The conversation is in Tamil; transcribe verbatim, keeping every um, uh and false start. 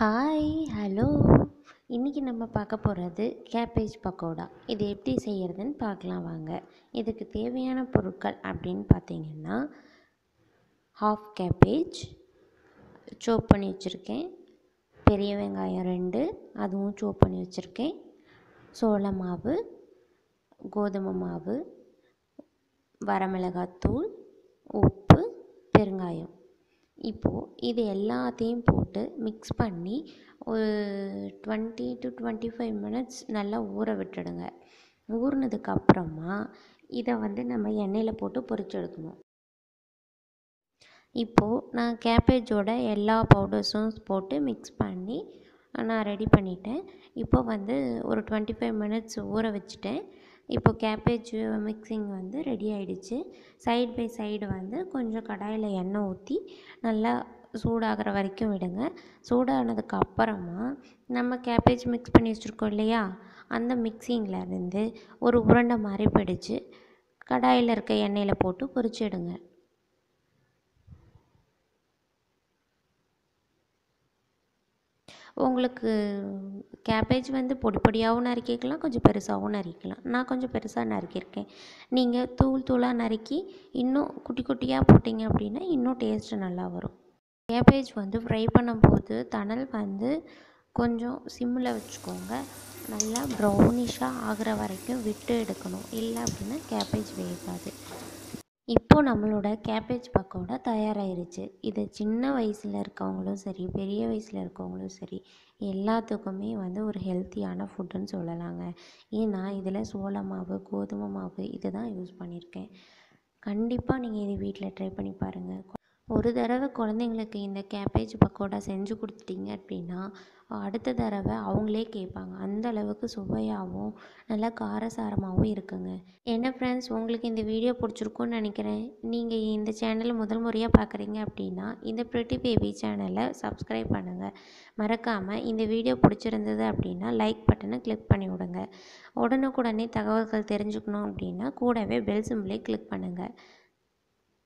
Hi, hello. இன்றைக்கி நம்ம பார்க்க போகிறது கேபேஜ் பக்கோடா. இது எப்படி செய்கிறதுன்னு பார்க்கலாம் வாங்க. இதுக்கு தேவையான பொருட்கள் அப்படின்னு பார்த்திங்கன்னா ஹாஃப் கேபேஜ் சோப் பண்ணி வச்சுருக்கேன், பெரிய வெங்காயம் ரெண்டு அதுவும் சோப் பண்ணி வச்சுருக்கேன், சோள மாவு, கோதுமை மாவு, வரமிளகாத்தூள், உப்பு, பெருங்காயம். இப்போது இது எல்லாத்தையும் போட்டு மிக்ஸ் பண்ணி ஒரு twenty to twenty five minutes நல்லா ஊற விட்டுடுங்க. ஊறினதுக்கப்புறமா இதை வந்து நம்ம எண்ணெயில் போட்டு பொரிச்சு எடுக்கணும். இப்போது நான் கேபேஜோட எல்லா பவுடர்ஸும் போட்டு மிக்ஸ் பண்ணி நான் ரெடி பண்ணிட்டேன். இப்போ வந்து ஒரு டுவெண்ட்டி ஃபைவ் மினிட்ஸ் ஊற வச்சுட்டேன். இப்போ கேபேஜ் மிக்சிங் வந்து ரெடி ஆகிடுச்சு. சைட் பை சைடு வந்து கொஞ்சம் கடாயில் எண்ணெய் ஊற்றி நல்லா சூடாகிற வரைக்கும் விடுங்க. சூடானதுக்கு அப்புறமா நம்ம கேபேஜ் மிக்ஸ் பண்ணி வச்சுருக்கோம் இல்லையா, அந்த மிக்சிங்லேருந்து ஒரு உருண்டை மாதிரி பிடிச்சு கடாயில் இருக்க எண்ணெயில் போட்டு பொரிச்சிடுங்க. உங்களுக்கு கேபேஜ் வந்து பொடி பொடியாகவும் நறுக்கிக்கலாம், கொஞ்சம் பெருசாகவும் நறுக்கலாம். நான் கொஞ்சம் பெருசாக நறுக்கியிருக்கேன். நீங்கள் தூள் தூளாக நறுக்கி இன்னும் குட்டி குட்டியாக போட்டிங்க அப்படின்னா இன்னும் டேஸ்ட்டு நல்லா வரும். கேபேஜ் வந்து ஃப்ரை பண்ணும்போது தணல் வந்து கொஞ்சம் சிம்மில் வச்சுக்கோங்க. நல்லா ப்ரௌனிஷாக ஆகிற வரைக்கும் விட்டு எடுக்கணும், இல்லை அப்படின்னா கேபேஜ் வேகாது. இப்போது நம்மளோட கேபேஜ் பக்கோடா தயாராகிருச்சு. இது சின்ன வயசில் இருக்கவங்களும் சரி, பெரிய வயசில் இருக்கவங்களும் சரி, எல்லாத்துக்குமே வந்து ஒரு ஹெல்த்தியான ஃபுட்டுன்னு சொல்லலாங்க. ஏன்னா இதில் சோள மாவு, கோதுமை மாவு இது தான் யூஸ் பண்ணியிருக்கேன். கண்டிப்பாக நீங்கள் இதை வீட்டில் ட்ரை பண்ணி பாருங்கள். ஒரு தடவை குழந்தைங்களுக்கு இந்த கேபேஜ் பக்கோடா செஞ்சு கொடுத்துட்டிங்க அப்படின்னா அடுத்த தடவை அவங்களே கேட்பாங்க. அந்த அளவுக்கு சுவையாகவும் நல்லா காரசாரமாகவும் இருக்குங்க. என்ன ஃப்ரெண்ட்ஸ், உங்களுக்கு இந்த வீடியோ பிடிச்சிருக்குன்னு நினைக்கிறேன். நீங்கள் இந்த சேனலை முதல் முறையாக பார்க்குறீங்க அப்படின்னா இந்த பிரிட்டி பேபி சேனலை சப்ஸ்கிரைப் பண்ணுங்கள். மறக்காமல் இந்த வீடியோ பிடிச்சிருந்தது அப்படின்னா லைக் பட்டனை கிளிக் பண்ணி விடுங்க. உடனுக்குடனே தகவல்கள் தெரிஞ்சுக்கணும் அப்படின்னா கூடவே பெல் சிம்பிளை கிளிக் பண்ணுங்கள்.